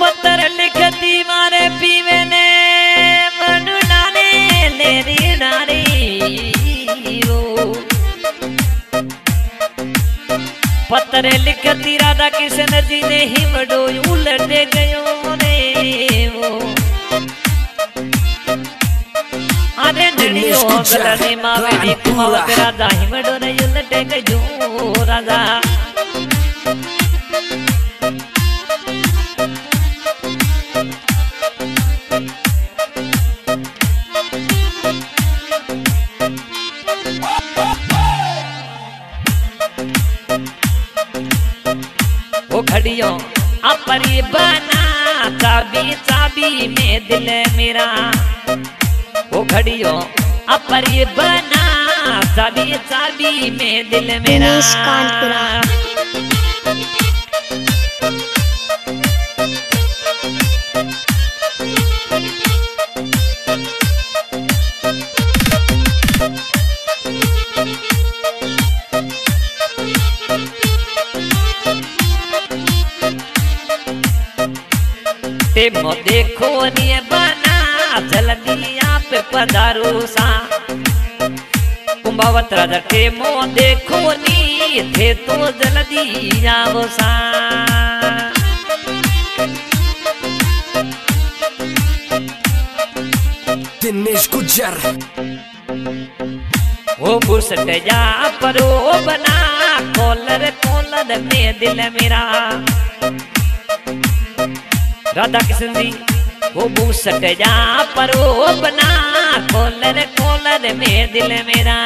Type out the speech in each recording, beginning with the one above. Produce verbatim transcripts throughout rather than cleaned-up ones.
पत्र लिख दीवारे पीवे ने मनु नारे नेरी नारी पत्र लिख दी राधा कृष्ण जी ने ही बड़ो उलट गयो ने वो अरे दिनियो गलने मावे ने कुमावत राधा ही बड़ो ने उलट गयो राधा अपरी बना चाबी चाबी में दिल मेरा ओ घड़ियों अपरी बना चाबी चाबी में दिल मेरा मो देखो निये बना जल्दी आप पधारो सा कुंभावत राधा के मो देखो नी थे तो जल्दी आओ सा दिनेश गुजर ओ बूसट आपरो बन्ना कॉलर कॉलर में दिल मेरा राधा कृष्ण जी वो बूसट आपरो बन्ना कोलर कोलर में दिल मेरा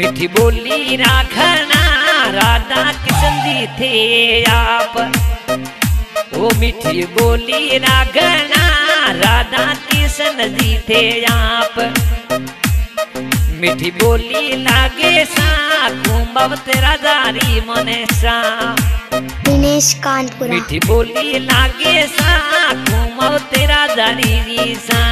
मीठी बोली राखना राधा कृष्ण जी थे आप वो मीठी बोली राखना राधा कृष्ण जी थे आप मीठी बोली लागे सा कुंभावत राधा री मने सा दिनेश कानपुरा मीठी बोली लागे सा कुंभावत राधा री सा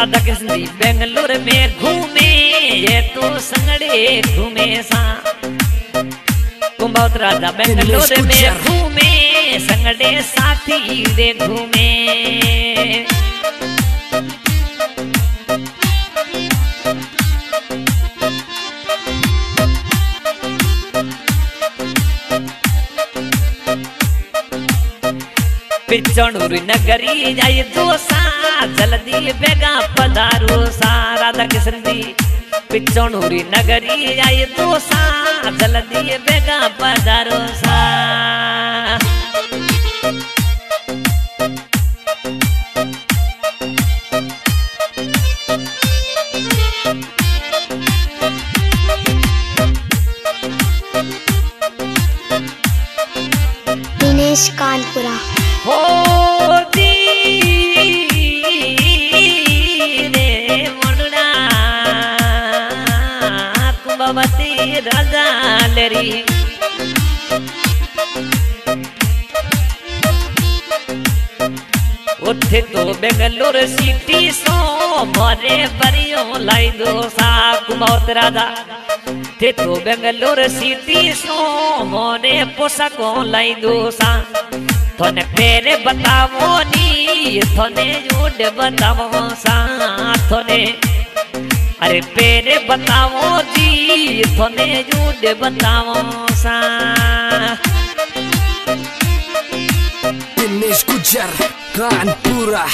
राधा कृष्ण जी बेंगलुरु में घूमे ये तो संगड़े घूमे सा कुंभावत राधा बेंगलुरु में घूमे संगड़े साथी रे घूमे बिचणूर नगरी जाए दोसा जल्दी बेगा पधारो सा राधा कृष्ण जी बिचणूर नगरी जाए दोसा जल्दी बेगा पधारो सा दिनेश कानपुरा हो दीने मुन्ना कुंभावती राधा लेरी उठे तो बेंगलुरु सिटी सो मारे बरियों लाई दो सा कुंभावत राधा थे तो बेंगलुरु सिटी सो मारे पोशाकों लाई दो सा थोने फेरे बतावो नी थोने झूठ बतावो सा थोने अरे फेरे बतावो जी थोने झूठ बतावो सा दिनेश गुजर कानपुरा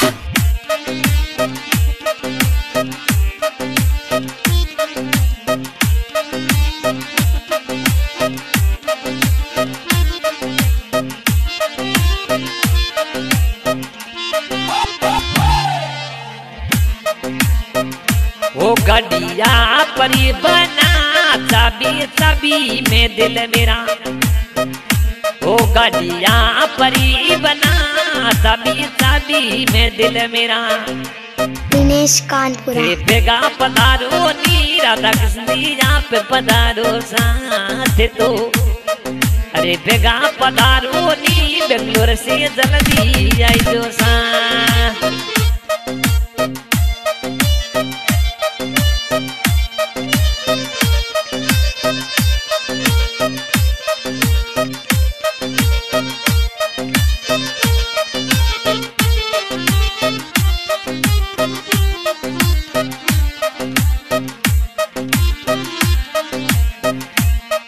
ओ घड़िया परी बना चाबी तभी में दिल मेरा ओ गलिया परी बना, तभी तभी में दिल मेरा। दिनेश कानपुरा बेगा पधारो नी राधा कृष्ण यहाँ पे पधारो साथ तो, अरे बेगा पधारो नी बेंगलोर से जल्दी आई जो सा।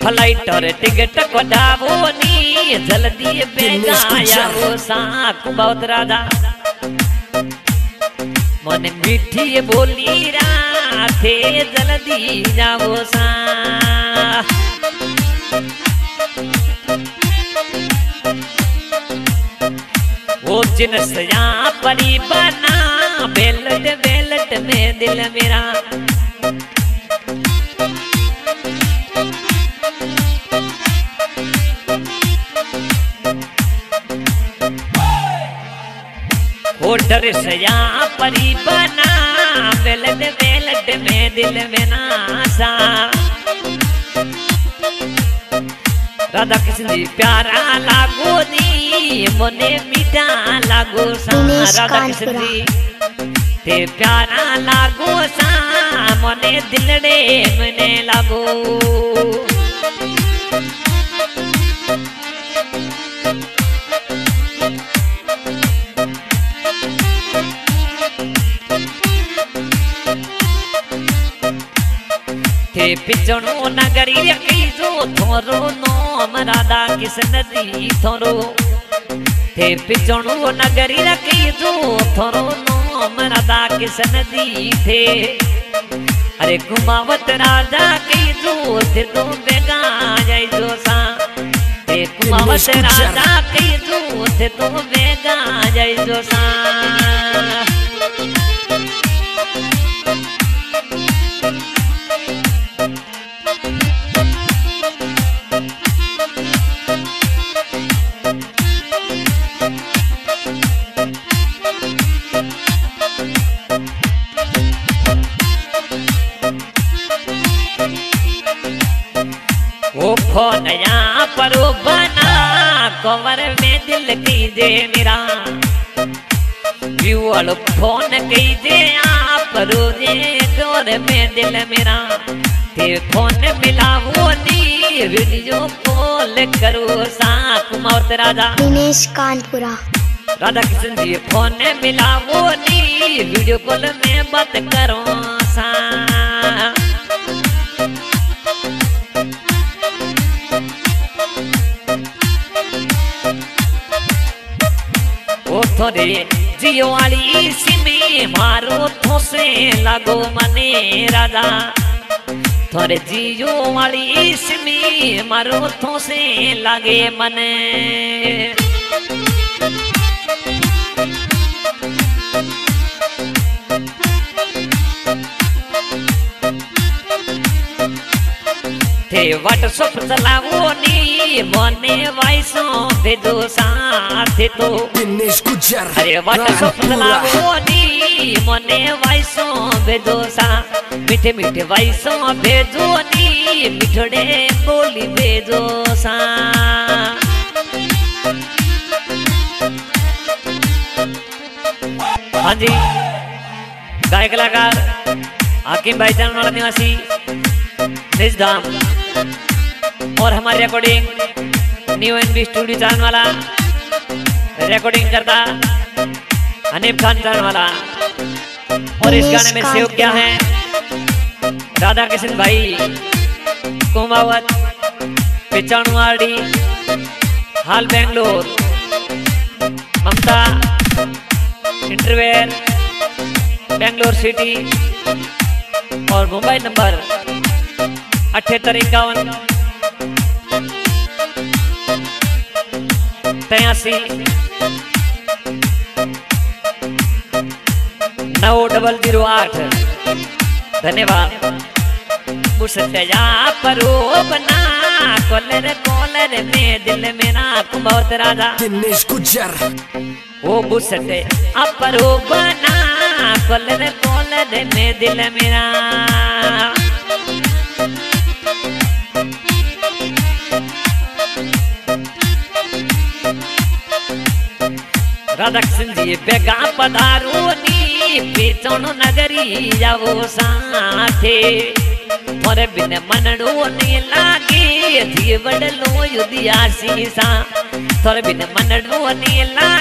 फ्लाइट और टिकट कटावो नी जल्दी बेगा आओ साथ बहुत राधा मन मीठी बोली राधे जल्दी जाओ सा। वो जिनस यहाँ परी बना बेलट बेलट में दिल मेरा, ड्रेस यहाँ परी बना बेलट बेलट में दिल में नासा। राधा कृष्ण प्यारा लागो दी मोने मीठा लागो सा, राधा कृष्ण ते प्यारा लागो सा मोने दिलड़े मने लागो। पिछड़ो नगरी कीजो थोरो नोम राधा कृष्ण दी थोरो, थे पिछड़ो नगरी कीजो थोरो नोम राधा कृष्ण दी थे। अरे कुमावत राजा कीजो थे तो बेगा जाय जो सा, थे कुमावत राजा कीजो थे तो बेगा जाय जो सा। फोन यहाँ परो बना कवर में दिल कीजे मेरा, व्यूअल फोन कीजे आप रोजे कवर में दिल मेरा। ते फोन मिलाओ नी वीडियो कॉल करो साथ मौत राधा। दिनेश कानपुरा राधा कृष्ण जी फोन मिलाओ नी वीडियो कॉल में बात करो सा। थोड़े जियो वाली सिमी मारो थोसे लागो मने राधा, थोड़े जियो वाली सिमी मारो थोसे लागे मने। थे व्हाट्सएप चलाओ नी मने वाइसो भेजो साथ तो, अरे व्हाट्सएप चलाओ नी मने वाइसो भेजो साथ। मीठे मीठे वाइसो भेजो नी मिठड़े बोली भेजो सा। हाँ जी गायक कलाकार हाकिम भाई चानवाला निवासी धाम और हमारे recording new NB studio चानवाला recording करता हनीफ खान चानवाला। और इस गाने में सहयोग क्या है राधा कृष्ण भाई कुमावत पिचाणुआडी हाल बेंगलोर ममता इंटरवेयर बेंगलोर सिटी और मुंबई नंबर अठहत्तर इक्यावन तेयासी नौ डबल जीरो आठ। धन्यवाद। बूसट आपरो बन्ना कॉलर कॉलर में दिल मेरा कुमावत राधा दिनेश गुजर ओ बूसट आपरो बन्ना कॉलर कॉलर में दिल मेरा राधा कृष्ण जी बेगा पधारो नी बेचण नगरी जाओ साथे मोरे बिन मनड़ो नी लागे जीवड़ लो युदिया सीसा तोरे बिन मनड़ो नी लागे।